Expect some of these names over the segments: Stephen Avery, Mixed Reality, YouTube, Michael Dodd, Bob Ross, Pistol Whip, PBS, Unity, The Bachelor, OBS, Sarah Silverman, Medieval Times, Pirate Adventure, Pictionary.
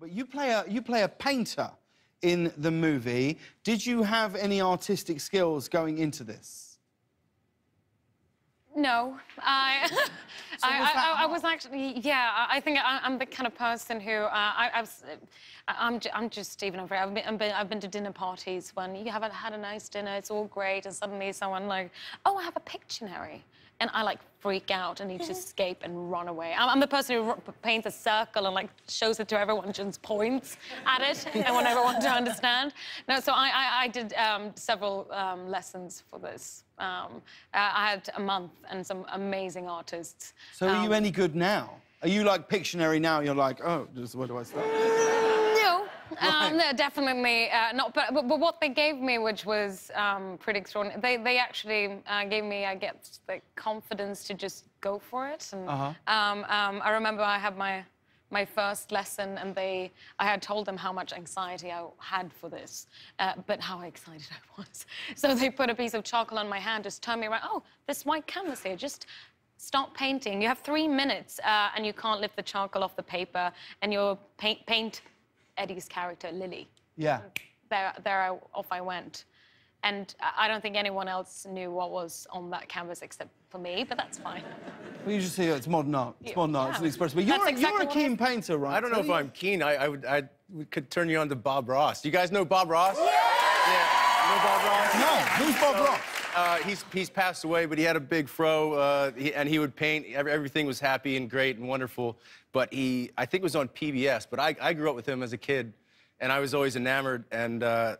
But you play a painter in the movie. Did you have any artistic skills going into this? No. I was actually, yeah, I think I'm the kind of person who, I'm just Stephen Avery. I've been to dinner parties when you haven't had a nice dinner, it's all great, and suddenly someone like, oh, I have a Pictionary. And I, like, freak out and need to escape and run away. I'm the person who paints a circle and, like, shows it to everyone, just points at it. I want everyone to understand. No, so I did several lessons for this. I had a month and some amazing artists. So are you any good now? Are you, like, Pictionary now? You're like, oh, just where do I start? No. Right. No, definitely not. But what they gave me, which was pretty extraordinary, they actually gave me, I guess, the confidence to just go for it. And I remember I had my first lesson, and I had told them how much anxiety I had for this, but how excited I was. So they put a piece of charcoal on my hand, just turned me around. Oh, this white canvas here, just. Start painting. You have 3 minutes, and you can't lift the charcoal off the paper, and you'll paint Eddie's character, Lily. Yeah. Off I went. And I don't think anyone else knew what was on that canvas except for me, but that's fine. Well, you just say it's modern art. It's modern art. It's an expression. But you're a keen painter, right? I don't know if I'm keen. I could turn you on to Bob Ross. Do you guys know Bob Ross? Yeah! You know Bob Ross? No. Who's Bob Ross? He's passed away, but he had a big fro, and he would paint. Everything was happy and great and wonderful, but I think it was on PBS, but I grew up with him as a kid, and I was always enamored, and a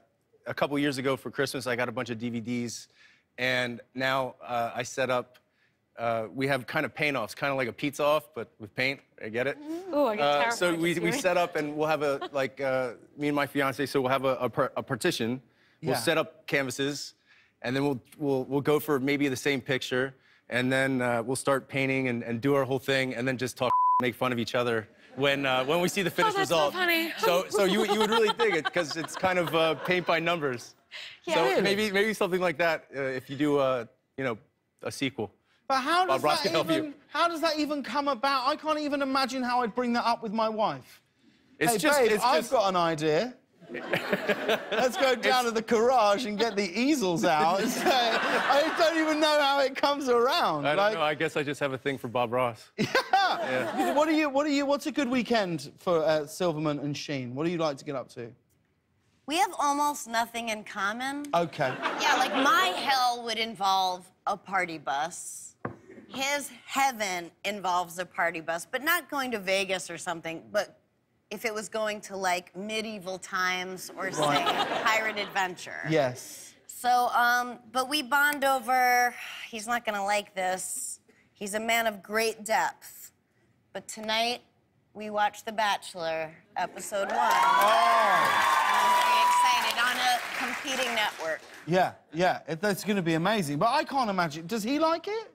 couple years ago for Christmas, I got a bunch of DVDs, and now I set up, we have kind of paint-offs, kind of like a pizza-off, but with paint, I get it? Ooh, I get terrified. So we set up, and we'll have a, like, me and my fiance, so we'll have a partition. Yeah. We'll set up canvases. And then we'll go for maybe the same picture, and then we'll start painting and do our whole thing, and then just talk, make fun of each other when we see the finished result. So funny. So you would really dig it because it's kind of paint by numbers. Yeah. So really? maybe something like that if you do you know, a sequel. But how does that even come about? I can't even imagine how I'd bring that up with my wife. It's hey, just, babe, it's I've just... got an idea. Let's go down to the garage and get the easels out. And say, I don't even know how it comes around. I don't know. I guess I just have a thing for Bob Ross. Yeah. Yeah. What's a good weekend for Silverman and Sheen? What do you like to get up to? We have almost nothing in common. Okay. Yeah, like my hell would involve a party bus. His heaven involves a party bus, but not going to Vegas or something, but. If it was going to, like, Medieval Times or, say, Pirate Adventure. Yes. So, but we bond over... He's not gonna like this. He's a man of great depth. But tonight, we watched The Bachelor, episode 1. Oh! I'm very excited, on a competing network. Yeah, yeah, that's gonna be amazing. But I can't imagine... Does he like it?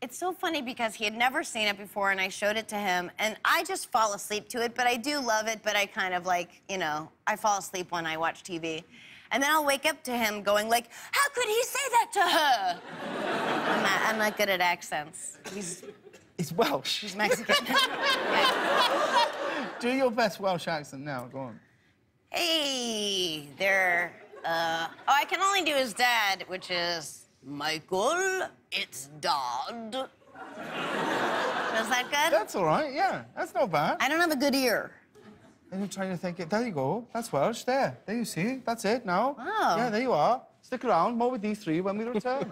It's so funny because he had never seen it before, and I showed it to him, and I just fall asleep to it, but I do love it, but I kind of, like, you know, I fall asleep when I watch TV. And then I'll wake up to him going, like, how could he say that to her? I'm not good at accents. He's Welsh. He's Mexican. Do your best Welsh accent now, go on. Hey, there, oh, I can only do his dad, which is... Michael, it's Dodd. Is that good? That's all right, yeah. That's not bad. I don't have a good ear. And you're trying to think it. There you go. That's Welsh. There you see. That's it now. Wow. Yeah, there you are. Stick around. More with these three when we return.